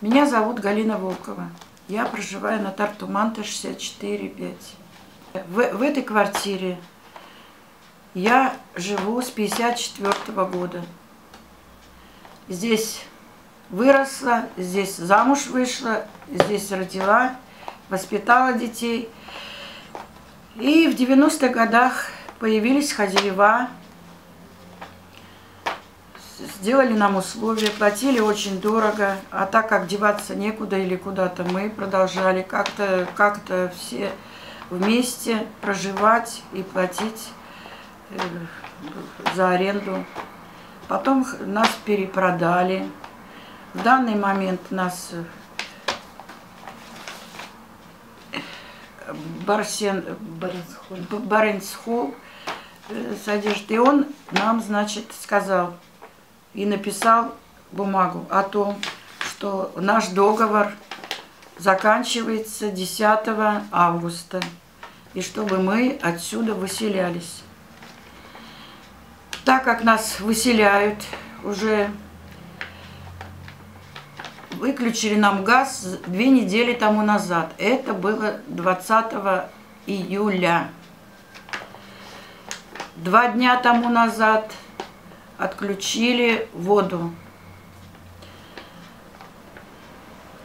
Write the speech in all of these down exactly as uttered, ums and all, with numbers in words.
Меня зовут Галина Волкова. Я проживаю на Тартуманте шестьдесят четыре пять. В, в этой квартире я живу с пятьдесят четвёртого года. Здесь выросла, здесь замуж вышла, здесь родила, воспитала детей. И в девяностых годах появились хозяева, сделали нам условия, платили очень дорого, а так как деваться некуда или куда-то, мы продолжали как-то как-то все вместе проживать и платить за аренду. Потом нас перепродали. В данный момент нас Барсен, Баренсхол. Баренсхол содержит. И он нам, значит, сказал и написал бумагу о том, что наш договор заканчивается десятого августа, и чтобы мы отсюда выселялись. Так как нас выселяют, уже выключили нам газ две недели тому назад. Это было двадцатого июля. Два дня тому назад отключили воду.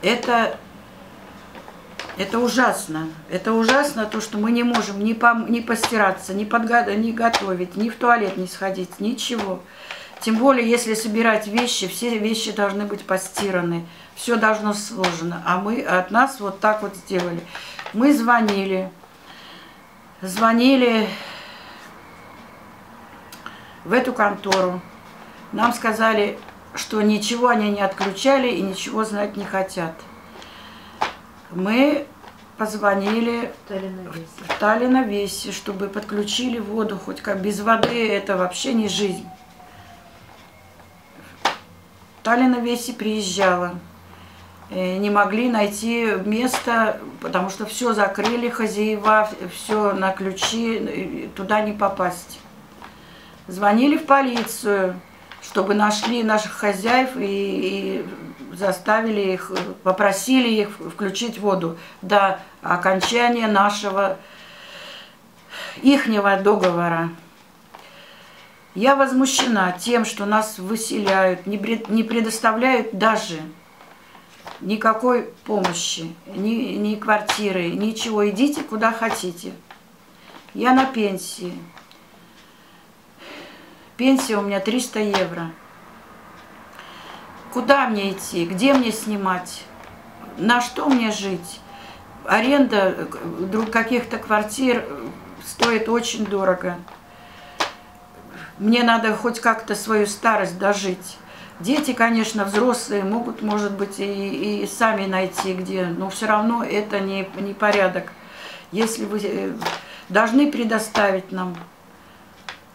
Это, это ужасно. Это ужасно, то, что мы не можем ни, пом ни постираться, ни, подго ни готовить, ни в туалет не сходить, ничего. Тем более, если собирать вещи, все вещи должны быть постираны. Все должно сложено. А мы от нас вот так вот сделали. Мы звонили. Звонили в эту контору. Нам сказали, что ничего они не отключали и ничего знать не хотят. Мы позвонили в Таллина Веси, чтобы подключили воду. Хоть как без воды это вообще не жизнь. Таллина Веси приезжала. Не могли найти место, потому что все закрыли хозяева, все на ключи, туда не попасть. Звонили в полицию, чтобы нашли наших хозяев и, и заставили их, попросили их включить воду до окончания нашего, ихнего договора. Я возмущена тем, что нас выселяют, не предоставляют даже никакой помощи, ни, ни квартиры, ничего. Идите куда хотите. Я на пенсии. Пенсия у меня триста евро. Куда мне идти? Где мне снимать? На что мне жить? Аренда каких-то квартир стоит очень дорого. Мне надо хоть как-то свою старость дожить. Дети, конечно, взрослые могут, может быть, и, и сами найти где, но все равно это не, не порядок. Если вы должны предоставить нам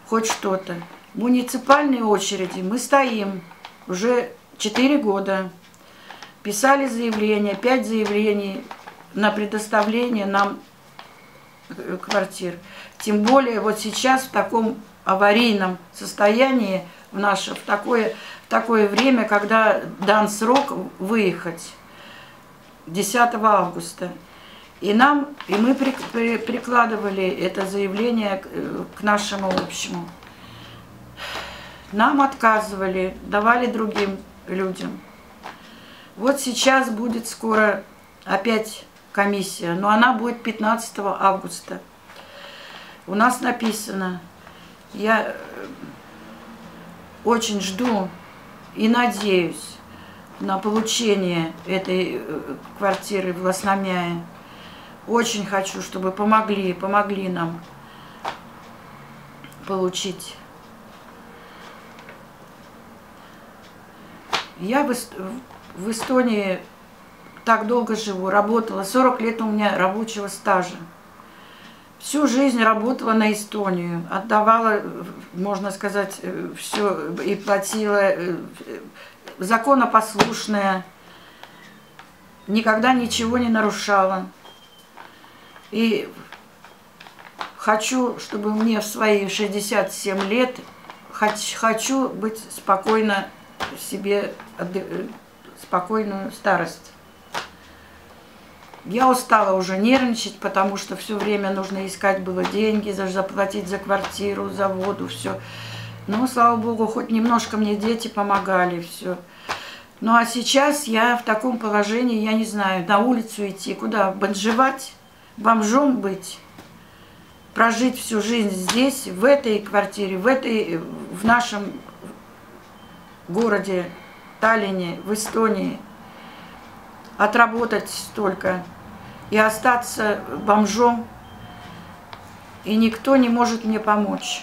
хоть что-то. В муниципальной очереди мы стоим уже четыре года. Писали заявления, пять заявлений на предоставление нам квартир. Тем более вот сейчас в таком аварийном состоянии в наше, в такое, в такое время, когда дан срок выехать десятого августа. И нам, и мы при, при, прикладывали это заявление к, к нашему общему. Нам отказывали, давали другим людям. Вот сейчас будет скоро опять комиссия, но она будет пятнадцатого августа. У нас написано. Я очень жду и надеюсь на получение этой квартиры в Ласнамяе. Очень хочу, чтобы помогли, помогли нам получить. Я в Эстонии так долго живу, работала. сорок лет у меня рабочего стажа. Всю жизнь работала на Эстонию, отдавала, можно сказать, все и платила, законопослушная, никогда ничего не нарушала. И хочу, чтобы мне в свои шестьдесят семь лет, хочу быть спокойно себе спокойную старость. Я устала уже нервничать, потому что все время нужно искать было деньги, заплатить за квартиру, за воду, все. Но, слава богу, хоть немножко мне дети помогали, все. Ну, а сейчас я в таком положении, я не знаю, на улицу идти, куда? Бомжевать, бомжом быть, прожить всю жизнь здесь, в этой квартире, в, этой, в нашем городе Таллине, в Эстонии. Отработать столько и остаться бомжом, и никто не может мне помочь.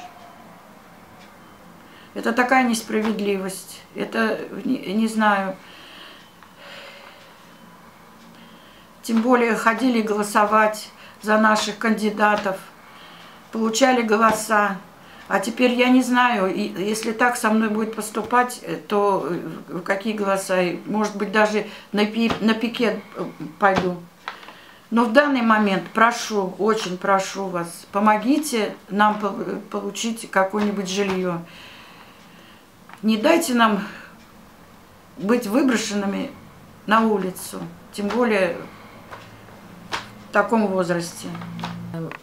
Это такая несправедливость, это, не, не знаю, тем более ходили голосовать за наших кандидатов, получали голоса, а теперь я не знаю, если так со мной будет поступать, то какие голоса, может быть, даже на, пи, на пикет пойду. Но в данный момент прошу, очень прошу вас, помогите нам получить какое-нибудь жилье. Не дайте нам быть выброшенными на улицу, тем более в таком возрасте.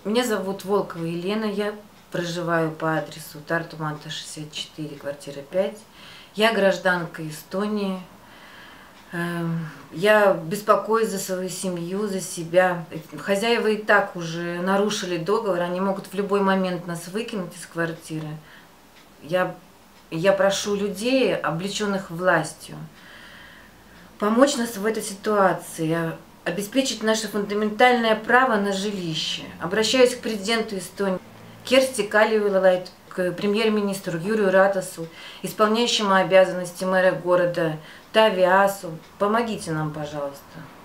Меня зовут Волкова Елена, я проживаю по адресу Тартуманта шестьдесят четыре, квартира пять. Я гражданка Эстонии. Я беспокоюсь за свою семью, за себя. Хозяева и так уже нарушили договор, они могут в любой момент нас выкинуть из квартиры. Я Я прошу людей, облеченных властью, помочь нас в этой ситуации, обеспечить наше фундаментальное право на жилище. Обращаюсь к президенту Эстонии Керсти Калиулайд, к премьер-министру Юрию Ратасу, исполняющему обязанности мэра города Тавиасу. Помогите нам, пожалуйста.